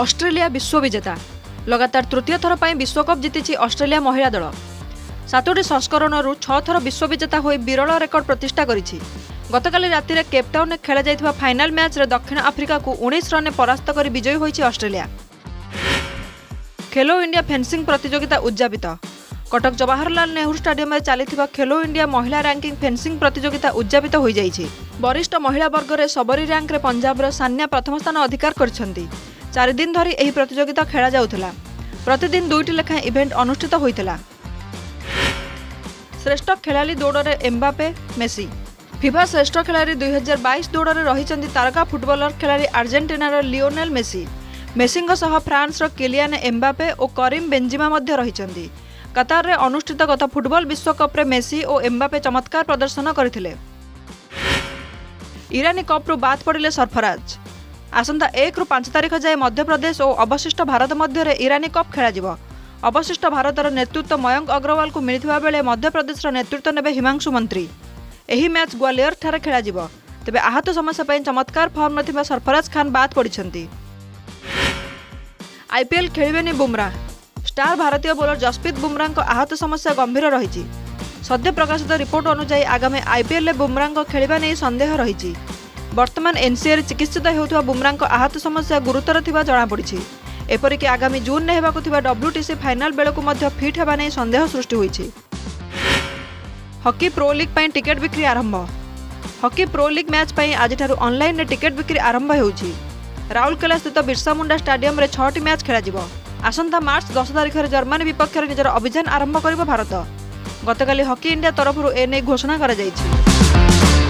Australia विश्व विजेता लगातार तृतीय थर पर विश्वकप जीति ऑस्ट्रेलिया महिला दल सातोटी संस्करण छर विश्व विजेता हो विरल रेकर्ड प्रतिष्ठा कर गतकाली राति केपटाउन खेल जाइथिबा फाइनाल मैच रे दक्षिण आफ्रिका को 19 रन परास्त कर विजयी होइछि ऑस्ट्रेलिया। खेलो इंडिया फेंसिंग प्रतियोगिता उद्यापित कटक जवाहरलाल नेहरू स्टेडियम रे चलिथिबा खेलो इंडिया महिला रैंकिंग फेंसिंग प्रतियोगिता उद्यापित हो जाइछि। वरिष्ठ महिला वर्ग रे सबरी रैंक रे पंजाब रो सान्या प्रथम स्थान अधिकार करछन्ती। 4 दिन धरि एही प्रतियोगिता खेला जाउथला। प्रतिदिन 2टी लेखा इवेंट अनुष्ठित होइतला। श्रेष्ठ खिलाड़ी दौड़ रे एम्बापे मेसी फिफा श्रेष्ठ खिलाड़ी 2022 दौड़ में रही तारका फुटबॉलर खिलाड़ी आर्जेंटीनार लियोनेल मेसी मेसी फ्रांस रो किलियन एम्बापे और करीम बेंजिमा मध्य रही। कतार रे अनुष्ठित गत फुटबॉल विश्वकप रे मेसी और एम्बापे चमत्कार प्रदर्शन करथिले। ईरानी कप रु बाद पड़िले सरफराज। आसंता 1 रु 5 तारीख जाए मध्यप्रदेश और अवशिष्ट भारत मध्य ईरानी कप खेल। अवशिष्ट भारतर नेतृत्व मयंक अग्रवाल को मिलता बेले मध्यप्रदेश नेतृत्व ने हिमांशु मंत्री। एही मैच ग्वालियर ठारे खेला जिवो। तबे आहत समस्या पर चमत्कार फॉर्म नथिबा सरफराज खान बाद पड़िछंती। आईपीएल खेलिबेनी बुमराह। स्टार भारतीय बोलर जसप्रीत बुमराह आहत समस्या गंभीर रही। सद्य प्रकाशित रिपोर्ट अनुसार आगामी आईपीएल बुमराह खेलिबा नै संदेह रही। वर्तमान एनसीए चिकित्सित होउथवा बुमराह आहत समस्या गुरुतर थिबा जणा पड़िछि। एपरिक आगामी जून ने हेबाकु थिबा डब्ल्यूटीसी फाइनाल बेलकु मध्य फिट हेबा नै संदेह सृष्टि होइछि। हॉकी प्रो लीग पर टिकेट बिक्री आरंभ। हॉकी प्रो लीग मैच पर आज ऑनलाइन टिकेट बिक्री आरंभ हो। राउरकेला स्थित बिरसा मुंडा स्टेडियम 6टी मैच खेल। आसंता मार्च 10 तारीख जर्मनी विपक्ष में निजर अभियान आरंभ कर भारत। गतकाली हॉकी इंडिया तरफ एने घोषणा कर।